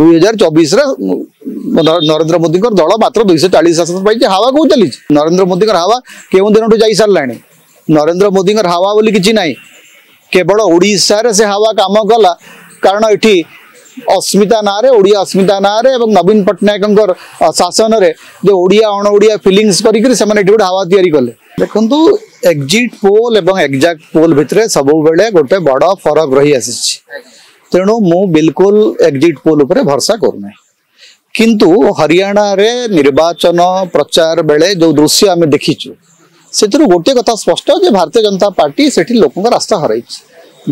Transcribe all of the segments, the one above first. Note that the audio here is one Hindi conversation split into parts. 2024 नरेन्द्र मोदी दल मात्र 240 आसन पाई हावा को चली। नरेन्द्र मोदी हावा क्यों दिन जा सारा। नरेन्द्र मोदी हावा बोली किसी ना, केवल ओडार से हावा कम कला कारण ये अस्मिता ना ओडिया अस्मिता ना नवीन पटनायक शासन में जो ओडिया अण ओडिया फिलिंग्स कर हावा तैयारी कले। देखो एक्जिट पोल एवं एक्जाक्ट पोल भितर सब बेले गोटे बड़ फरक रही आसी, तेणु मु बिल्कुल एक्जिट पोल उपरे भरोसा करूना। किंतु हरियाणा रे निर्वाचन प्रचार बेले जो दृश्य आम देखीचु से गोटे कथा स्पष्ट जे भारतीय जनता पार्टी से लोक रास्ता हराई।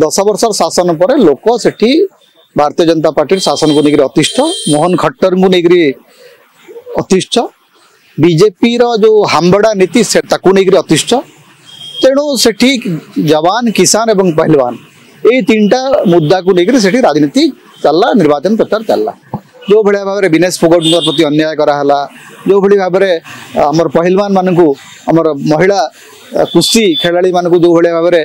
10 वर्ष शासन पर लोक से भारतीय जनता पार्टी शासन को लेकर अतिष्ठ, मोहन खट्टर को लेकर अतिष्ठ, बीजेपी रो जो हांबड़ा नीति से अतिष्ठ। तेणु से जवान किसान एवं पहलवान ये 3टा मुद्दा को लेकर से राजनीति चलला, निर्वाचन प्रचार चलला। जो भाया भाव में विनेश फोगाट प्रति अन्याय कराला, जो भाई भाव में आमर पहलवान मानू आमर महिला कुस्ती खेलाड़ी मानू जो भाई भाव में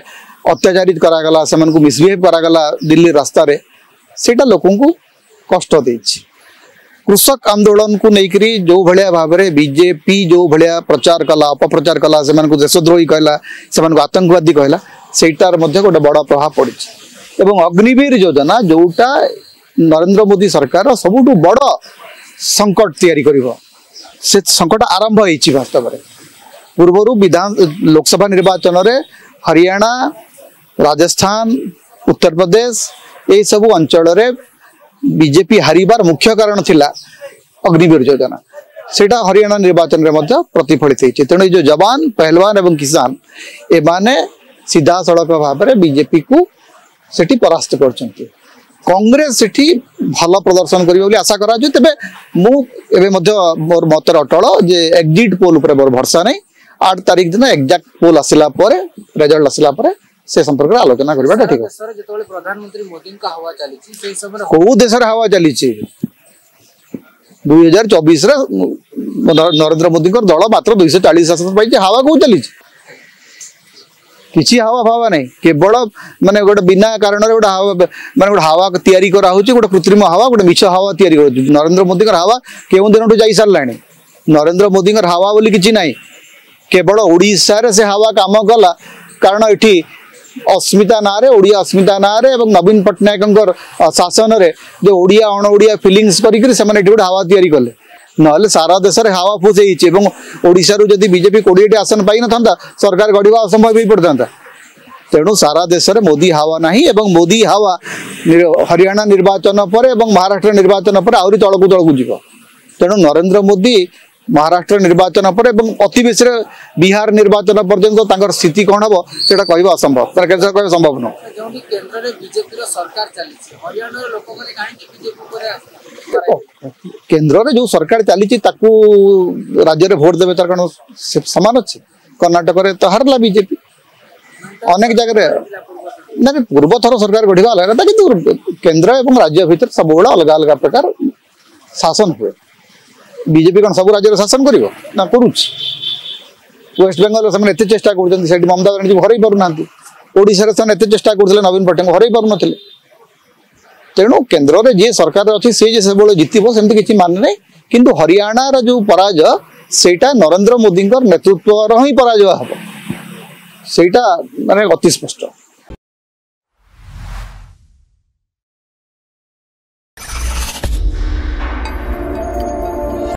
अत्याचारित कराला, से मिसबिहेव कराला दिल्ली रास्तार, सेटा लोकंकु कष्ट देछि। कृषक आंदोलन को लेकर जो भाया भाव में बीजेपी जो भाया प्रचार कला, अपप्रचार कला, से देशद्रोही कहला, से आतंकवादी कहला, सेटार मध्य गोटे बड़ प्रभाव पड़िछि। एवं अग्निवीर योजना जोटा नरेंद्र मोदी सरकार सबुठ बड़ संकट तैयारी करिवो, से संकट आरंभ होइछि। वास्तव में पूर्वर विधान लोकसभा निर्वाचन में हरियाणा, राजस्थान, उत्तर प्रदेश ये सब अंचल बीजेपी हारिबार मुख्य कारण थिला अग्निवीर योजना, सेटा हरियाणा निर्वाचन में प्रतिफलित होइछि। तेणु जो जवान, पहलवान एवं किसान एमाने सीधा सड़क भाव में बीजेपी को सेठी परास्त करछन्ति। कांग्रेस सेठी भल प्रदर्शन करिवो बोली आशा करा जे, तबे मु एबे मध्य मोर मतर अटल जे एक्जिट पोल ऊपर मोर भरोसा नहीं। 8 तारीख दिन एक्जाक्ट पोल आसिला परे, रिजल्ट आसिला परे से संपर्क आलोचना करबाटा ठीक है। सर जेतबे प्रधानमंत्री मोदी का हावा चली छी से समय को देशर हावा चली छी 2024 रे नरेंद्र मोदी को दल मात्र 240 आसन पाई हावा को चली छी। किसी हावा भावा नहीं, केवल माने गोटे बिना कारण गोटे हावा माने गोटे हावा तैयारी करा होची, गोटे कृत्रिम हावा, गोटे मिछ हावा तैयारी करा होची। नरेंद्र मोदी हावा केउ दिन जा सारा। नरेंद्र मोदी हावा बोली किसी ना, केवल ओडार से हावा कम कला कारण ये अस्मिता ना ओडिया अस्मिता ना नवीन पटनायक शासन में जो ओडिया अण ओडिया फिलिंग्स कर हावा तैयारी कले। ना सारा देश में हावा फूस होशारू जब बीजेपी 20 आसन पाई ना सरकार गढ़ा असंभव हो पड़ता। तेणु सारा देश में मोदी हावा ना, मोदी हावा हरियाणा निर्वाचन पर महाराष्ट्र निर्वाचन पर आहरी तौक तौक जीव। तेणु नरेंद्र मोदी महाराष्ट्र निर्वाचन पर अति बेस बिहार निर्वाचन पर्यटन स्थिति कौन हम से कह असंभव, कह संभव न। केन्द्र में जो सरकार चली राज्य में भोट देवे तार कौन सामान अच्छे। कर्णाटक में तो हारला बीजेपी, अनेक जगह ना पूर्व थर सरकार गढ़ा अलग था कि केन्द्र और राज्य भर सब अलग अलग प्रकार शासन हुए। बीजेपी कौन सब राज्य शासन करिवो ना करूछ। वेस्ट बेंगल से एत चेष्टा करते ममता बनर्जी हर पार ना, ओडार एत चेष्टा करते नवीन पटनायक हर पार ना। तेणु केन्द्र में जी सरकार अच्छी से जीतब सेमती किसी मान नहीं, किंतु हरियाणा जो पराजय सेटा नरेंद्र मोदी नेतृत्व ही पराजय हम, सेटा माने अति स्पष्ट।